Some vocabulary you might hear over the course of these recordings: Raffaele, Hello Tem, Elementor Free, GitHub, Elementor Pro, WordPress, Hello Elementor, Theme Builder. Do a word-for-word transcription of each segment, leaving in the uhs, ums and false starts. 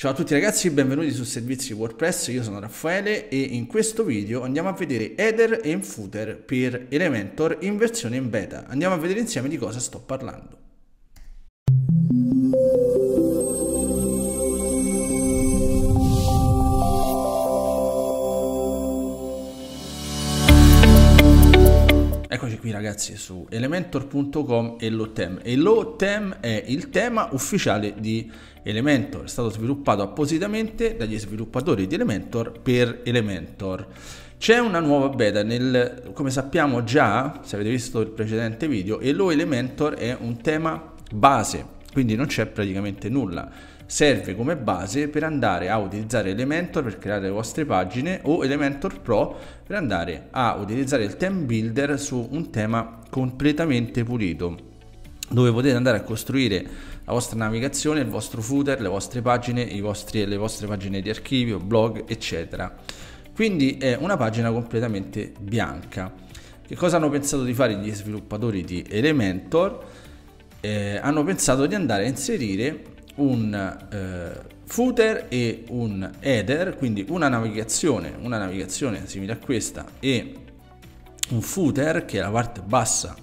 Ciao a tutti ragazzi, benvenuti su Servizi WordPress, io sono Raffaele e in questo video andiamo a vedere header e footer per Elementor in versione in beta. Andiamo a vedere insieme di cosa sto parlando. Eccoci qui ragazzi su elementor punto com e Hello Tem. Hello Tem è il tema ufficiale di Elementor, è stato sviluppato appositamente dagli sviluppatori di Elementor per Elementor. C'è una nuova beta, nel, come sappiamo già, se avete visto il precedente video, Hello Elementor è un tema base, quindi non c'è praticamente nulla. Serve come base per andare a utilizzare Elementor per creare le vostre pagine o Elementor Pro per andare a utilizzare il Theme Builder su un tema completamente pulito, dove potete andare a costruire la vostra navigazione, il vostro footer, le vostre pagine, i vostri, le vostre pagine di archivio, blog, eccetera. Quindi è una pagina completamente bianca. Che cosa hanno pensato di fare gli sviluppatori di Elementor? Eh, hanno pensato di andare a inserire un eh, footer e un header, quindi una navigazione, una navigazione simile a questa e un footer che è la parte bassa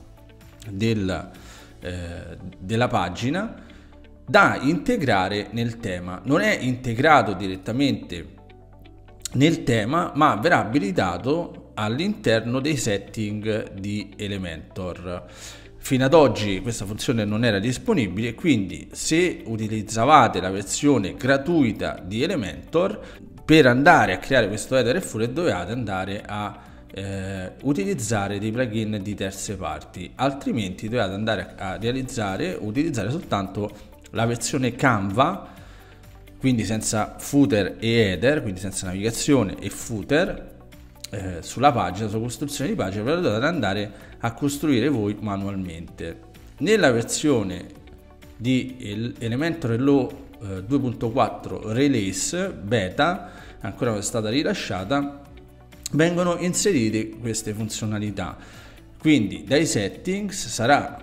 del, eh, della pagina, da integrare nel tema. Non è integrato direttamente nel tema, ma verrà abilitato all'interno dei setting di Elementor. Fino ad oggi questa funzione non era disponibile, quindi se utilizzavate la versione gratuita di Elementor, per andare a creare questo header e footer dovevate andare a eh, utilizzare dei plugin di terze parti, altrimenti dovevate andare a realizzare, utilizzare soltanto la versione Canva, quindi senza footer e header, quindi senza navigazione e footer, sulla pagina, sulla costruzione di pagina, ve lo dovete andare a costruire voi manualmente. Nella versione di Elementor Hello due punto quattro Release Beta, ancora non è stata rilasciata, vengono inserite queste funzionalità. Quindi dai settings sarà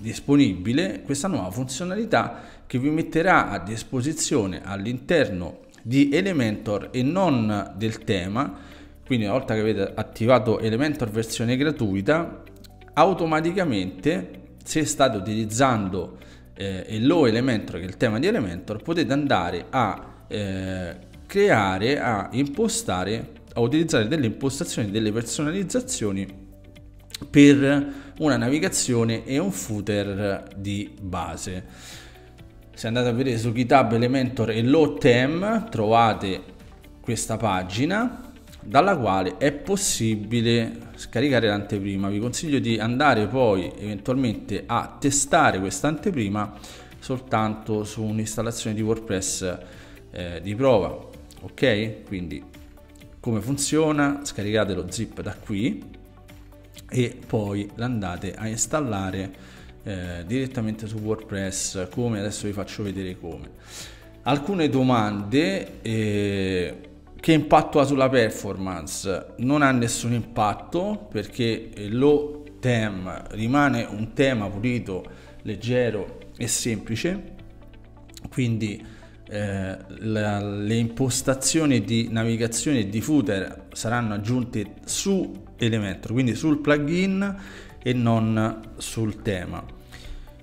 disponibile questa nuova funzionalità che vi metterà a disposizione all'interno di Elementor e non del tema. Quindi una volta che avete attivato Elementor versione gratuita, automaticamente, se state utilizzando eh, Hello Elementor, che è il tema di Elementor, potete andare a eh, creare, a impostare, a utilizzare delle impostazioni, delle personalizzazioni per una navigazione e un footer di base. Se andate a vedere su GitHub Elementor Hello Tem, trovate questa pagina dalla quale è possibile scaricare l'anteprima. Vi consiglio di andare poi eventualmente a testare questa anteprima soltanto su un'installazione di WordPress eh, di prova, ok? Quindi come funziona? Scaricate lo zip da qui e poi l'andate a installare eh, direttamente su WordPress, come adesso vi faccio vedere come. Alcune domande: eh, che impatto ha sulla performance? Non ha nessun impatto, perché Hello Tem rimane un tema pulito, leggero e semplice, quindi eh, la, le impostazioni di navigazione e di footer saranno aggiunte su Elementor, quindi sul plugin e non sul tema.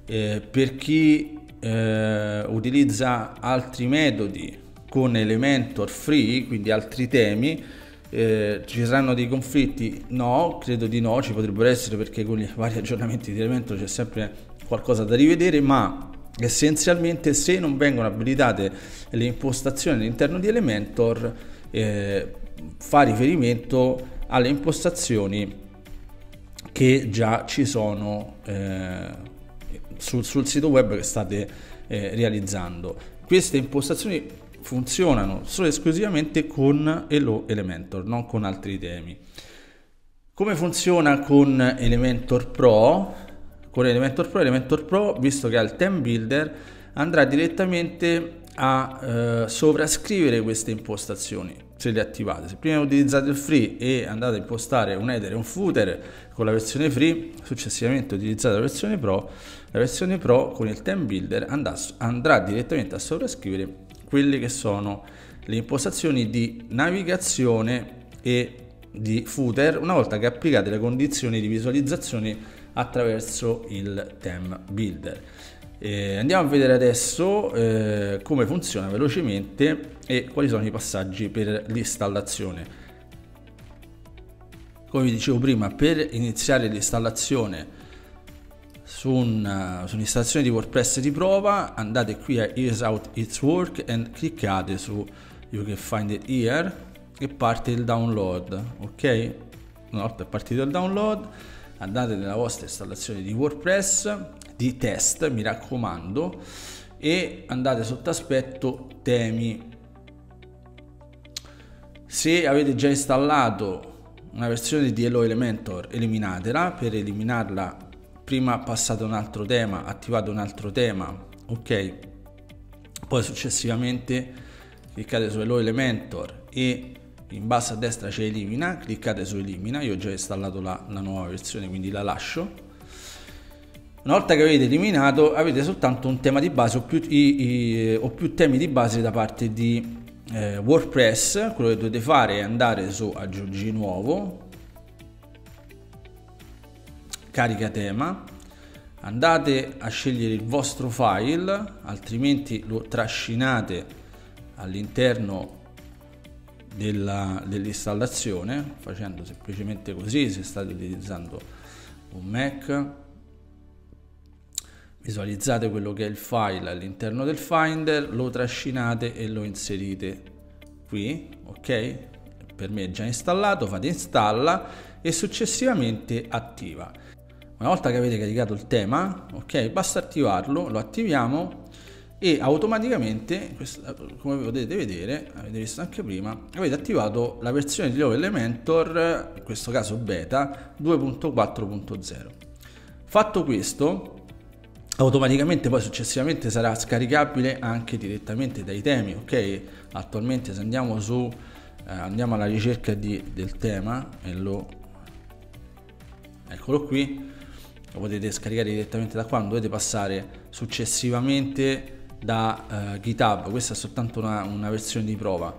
Eh, per chi eh, utilizza altri metodi con Elementor free, quindi altri temi, eh, ci saranno dei conflitti? No, credo di no, ci potrebbero essere, perché con i vari aggiornamenti di Elementor c'è sempre qualcosa da rivedere, ma essenzialmente se non vengono abilitate le impostazioni all'interno di Elementor, eh, fa riferimento alle impostazioni che già ci sono eh, sul, sul sito web che state eh, realizzando. Queste impostazioni funzionano solo esclusivamente con Hello Elementor, non con altri temi. Come funziona con Elementor Pro? Con Elementor Pro, Elementor Pro, visto che ha il Theme Builder, andrà direttamente a eh, sovrascrivere queste impostazioni se le attivate. Se prima utilizzate il free e andate a impostare un header e un footer con la versione free, successivamente utilizzate la versione Pro, la versione Pro con il Theme Builder andrà, andrà direttamente a sovrascrivere quelli che sono le impostazioni di navigazione e di footer, una volta che applicate le condizioni di visualizzazione attraverso il Theme Builder. Eh, andiamo a vedere adesso eh, come funziona velocemente e quali sono i passaggi per l'installazione. Come vi dicevo prima, per iniziare l'installazione su un'installazione di WordPress di prova, andate qui a Here's How It Works e cliccate su You Can Find It Here e parte il download. Ok, una volta partito il download, andate nella vostra installazione di WordPress di test, mi raccomando, e andate sotto aspetto temi. Se avete già installato una versione di Hello Elementor, eliminatela. Per eliminarla, prima passate un altro tema, attivate un altro tema, ok, poi successivamente cliccate su Hello Elementor e in basso a destra c'è elimina, cliccate su elimina. Io ho già installato la, la nuova versione, quindi la lascio. Una volta che avete eliminato, avete soltanto un tema di base o più, i, i, o più temi di base da parte di Eh, WordPress. Quello che dovete fare è andare su aggiungi nuovo, carica tema, andate a scegliere il vostro file, altrimenti lo trascinate all'interno dell'installazione facendo semplicemente così. Se state utilizzando un Mac, visualizzate quello che è il file all'interno del Finder, lo trascinate e lo inserite qui, ok? Per me è già installato, fate installa e successivamente attiva. Una volta che avete caricato il tema, ok, basta attivarlo, lo attiviamo e automaticamente, come potete vedere, avete visto anche prima, avete attivato la versione di Hello Elementor, in questo caso beta due punto quattro punto zero. Fatto questo, automaticamente poi successivamente sarà scaricabile anche direttamente dai temi, ok? Attualmente se andiamo su eh, andiamo alla ricerca di, del tema e lo eccolo qui, lo potete scaricare direttamente da qua, non dovete passare successivamente da eh, GitHub. Questa è soltanto una, una versione di prova,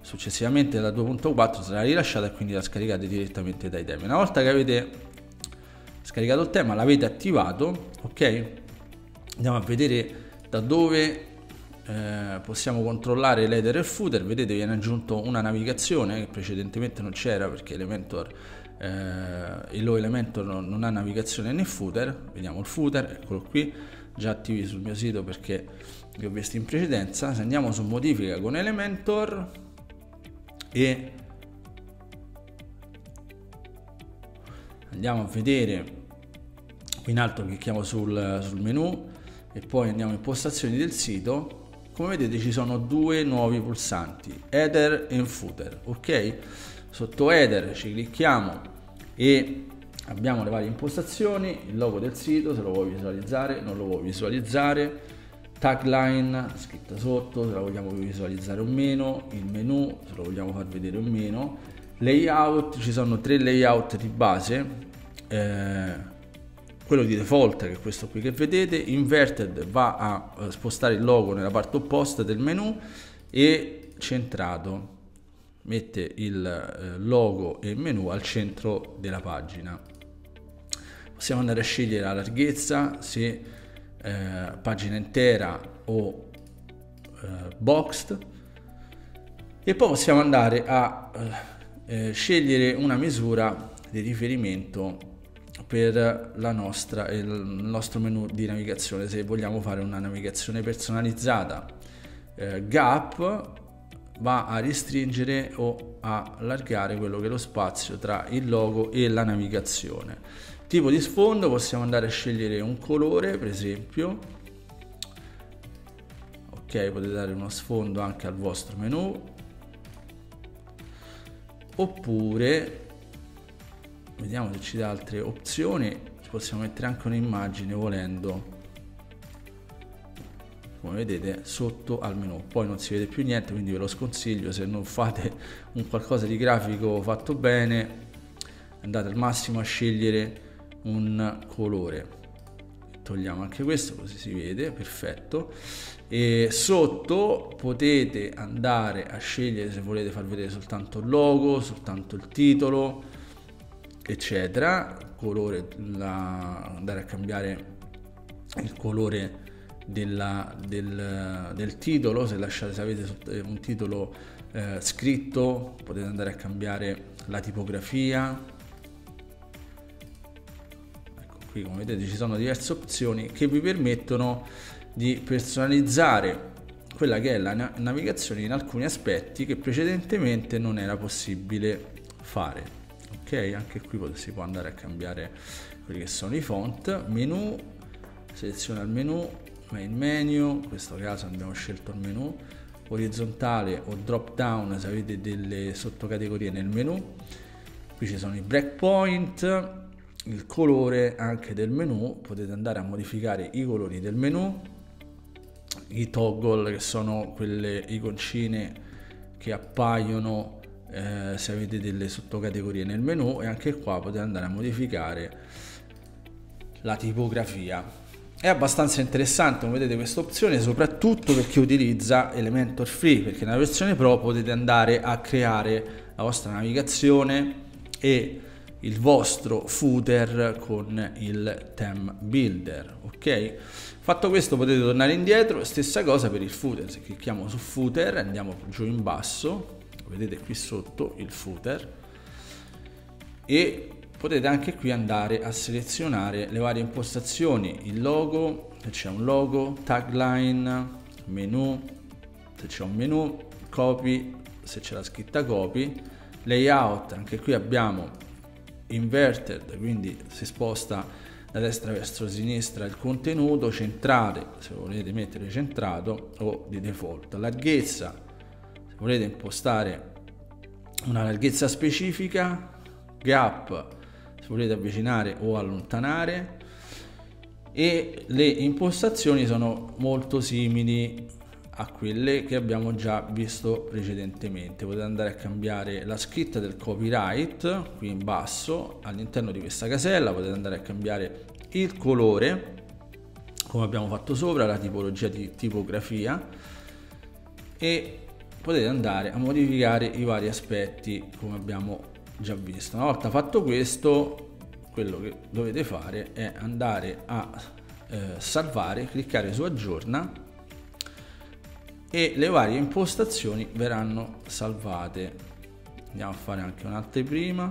successivamente la due punto quattro sarà rilasciata e quindi la scaricate direttamente dai temi. Una volta che avete scaricato il tema, l'avete attivato, ok? Andiamo a vedere da dove eh, possiamo controllare l'header e il footer. Vedete, viene aggiunto una navigazione che precedentemente non c'era perché Elementor, eh, Hello Elementor non, non ha navigazione né footer. Vediamo il footer, eccolo qui, già attivi sul mio sito perché li ho visti in precedenza. Se andiamo su modifica con Elementor e andiamo a vedere qui in alto, clicchiamo sul, sul menu e poi andiamo in postazioni del sito. Come vedete ci sono due nuovi pulsanti, header e footer, ok? Sotto header ci clicchiamo e abbiamo le varie impostazioni, il logo del sito, se lo vuoi visualizzare, non lo vuoi visualizzare, tagline scritta sotto, se la vogliamo visualizzare o meno, il menu, se lo vogliamo far vedere o meno, layout. Ci sono tre layout di base, eh, quello di default che è questo qui che vedete, inverted va a spostare il logo nella parte opposta del menu e centrato mette il logo e il menu al centro della pagina. Possiamo andare a scegliere la larghezza, se eh, pagina intera o eh, boxed, e poi possiamo andare a eh, scegliere una misura di riferimento per la nostra, il nostro menu di navigazione, se vogliamo fare una navigazione personalizzata. eh, Gap va a restringere o a allargare quello che è lo spazio tra il logo e la navigazione. Tipo di sfondo, possiamo andare a scegliere un colore, per esempio, ok, potete dare uno sfondo anche al vostro menu, oppure vediamo se ci dà altre opzioni, possiamo mettere anche un'immagine volendo, come vedete sotto al menu. Poi non si vede più niente, quindi ve lo sconsiglio, se non fate un qualcosa di grafico fatto bene andate al massimo a scegliere un colore. togliamo anche questo così si vede, perfetto. E sotto potete andare a scegliere se volete far vedere soltanto il logo, soltanto il titolo, eccetera, colore, la, andare a cambiare il colore della, del, del titolo, se lasciate, se avete un titolo eh, scritto potete andare a cambiare la tipografia. Ecco qui, come vedete ci sono diverse opzioni che vi permettono di personalizzare quella che è la navigazione in alcuni aspetti che precedentemente non era possibile fare. Ok, anche qui si può andare a cambiare quelli che sono i font, menu, seleziona il menu, main menu, in questo caso abbiamo scelto il menu, orizzontale o drop down se avete delle sottocategorie nel menu, qui ci sono i breakpoint, il colore anche del menu, potete andare a modificare i colori del menu, i toggle che sono quelle iconcine che appaiono eh, se avete delle sottocategorie nel menu, e anche qua potete andare a modificare la tipografia. È abbastanza interessante, come vedete, questa opzione, soprattutto per chi utilizza Elementor Free, perché nella versione Pro potete andare a creare la vostra navigazione e il vostro footer con il Theme Builder. Ok, fatto questo potete tornare indietro, stessa cosa per il footer, se clicchiamo su footer andiamo giù in basso, vedete qui sotto il footer, e potete anche qui andare a selezionare le varie impostazioni, il logo, se c'è un logo, tagline, menu, se c'è un menu, copy, se c'è la scritta copy, layout, anche qui abbiamo inverted, quindi si sposta da destra verso sinistra il contenuto, centrale se volete mettere centrato o di default, larghezza se volete impostare una larghezza specifica, gap se volete avvicinare o allontanare, e le impostazioni sono molto simili a quelle che abbiamo già visto precedentemente. Potete andare a cambiare la scritta del copyright qui in basso, all'interno di questa casella potete andare a cambiare il colore come abbiamo fatto sopra, la tipologia di tipografia, e potete andare a modificare i vari aspetti come abbiamo già visto. Una volta fatto questo, quello che dovete fare è andare a eh, salvare, cliccare su aggiorna e le varie impostazioni verranno salvate. Andiamo a fare anche un'anteprima.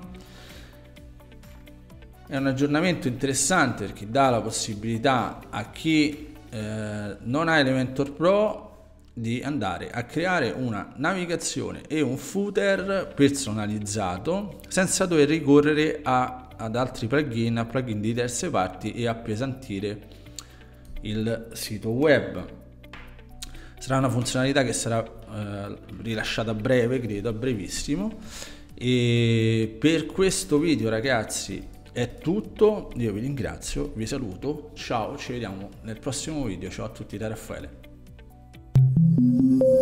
È un aggiornamento interessante perché dà la possibilità a chi eh, non ha Elementor Pro di andare a creare una navigazione e un footer personalizzato senza dover ricorrere a, ad altri plugin, a plugin di terze parti, e appesantire il sito web. Sarà una funzionalità che sarà eh, rilasciata a breve, credo a brevissimo. E per questo video ragazzi è tutto, io vi ringrazio, vi saluto, ciao, ci vediamo nel prossimo video, ciao a tutti da Raffaele.